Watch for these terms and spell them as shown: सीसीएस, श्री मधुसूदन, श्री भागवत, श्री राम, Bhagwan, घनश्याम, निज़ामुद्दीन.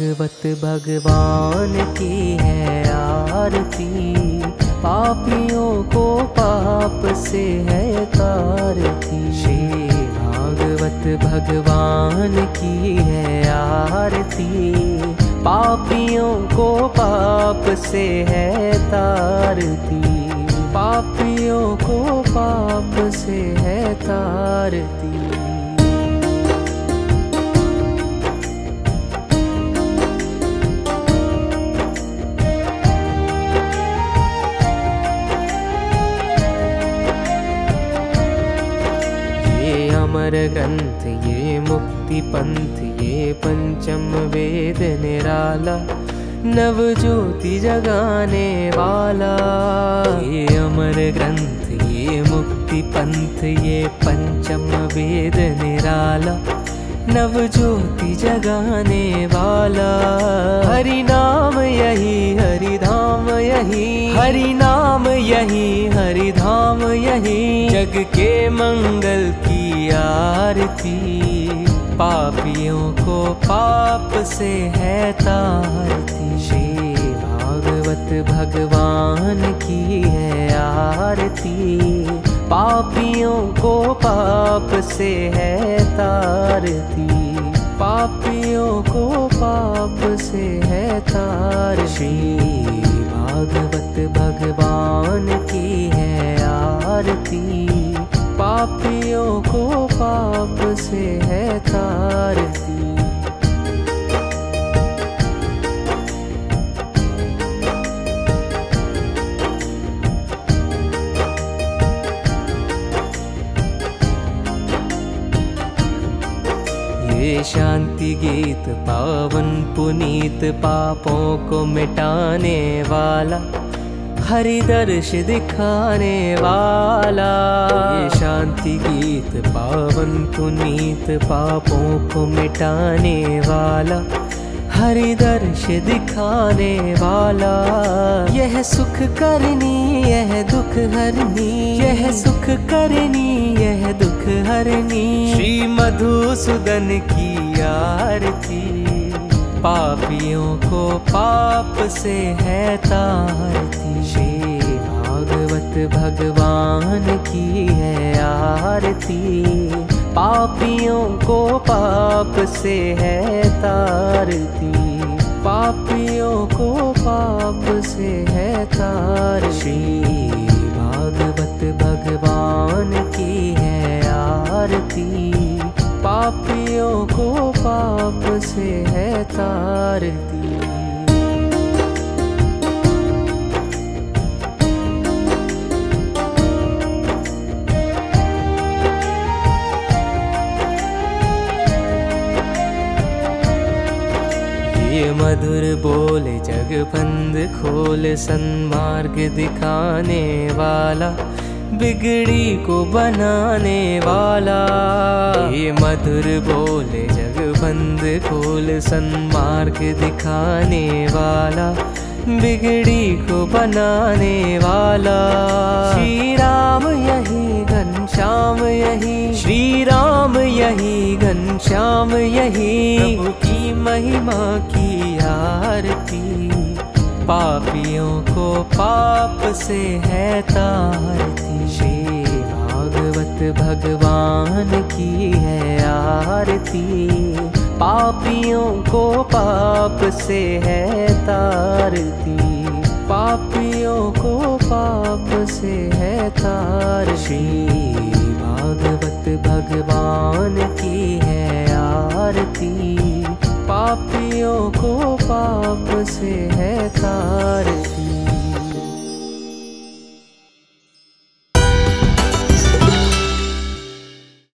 भगवत भगवान की है आरती, पापियों को पाप से है तारती। श्री भागवत भगवान की है आरती, पापियों को पाप से है तारती, पापियों को पाप से है तारती। अमर ग्रंथ ये मुक्ति पंथ ये पंचम वेद निराला, नव ज्योति जगाने वाला। ये अमर ग्रंथ ये मुक्ति पंथ ये पंचम वेद निराला, नव ज्योति जगाने वाला। हरि नाम यही हरि धाम यही, हरि नाम यही हरि धाम यही, जग के मंगल की आरती, पापियों को पाप से है तारती। श्री भागवत भगवान की है आरती, पापियों को पाप से है तारती, पापियों को पाप से है तार। श्री भागवत भगवान की है आरती, पापियों को पाप से है तारती। ये शांति गीत पावन पुनीत, पापों को मिटाने वाला, हरि दर्श दिखाने वाला। ये शांति गीत पावन पुनीत, पापों को मिटाने वाला, हरि दर्श दिखाने वाला। यह सुख करनी यह दुख हरनी, यह सुख करनी यह दुख हरनी। श्री मधुसूदन की आरती, पापियों को पाप से है तारती। श्री भागवत भगवान की है आरती, पापियों को पाप से है तारती, पापियों को पाप से है तार। श्री भागवत भगवान की है आरती, पापियों को पाप से है तारती। ये मधुर बोल जग बंद खोल, सन्मार्ग दिखाने वाला, बिगड़ी को बनाने वाला। ये मधुर बोल जग बंद खोल, सन्मार्ग दिखाने वाला, बिगड़ी को बनाने वाला। श्री राम यही घनश्याम यही, श्री राम यही घनश्याम यही, प्रभु की महिमा की आरती, पापियों को पाप से है तारती। श्री भागवत भगवान की है आरती, पापियों को पाप से है तारती, पापियों को पाप से है तार। श्री भागवत भगवान की है आरती, पापियों को पाप से है तारती।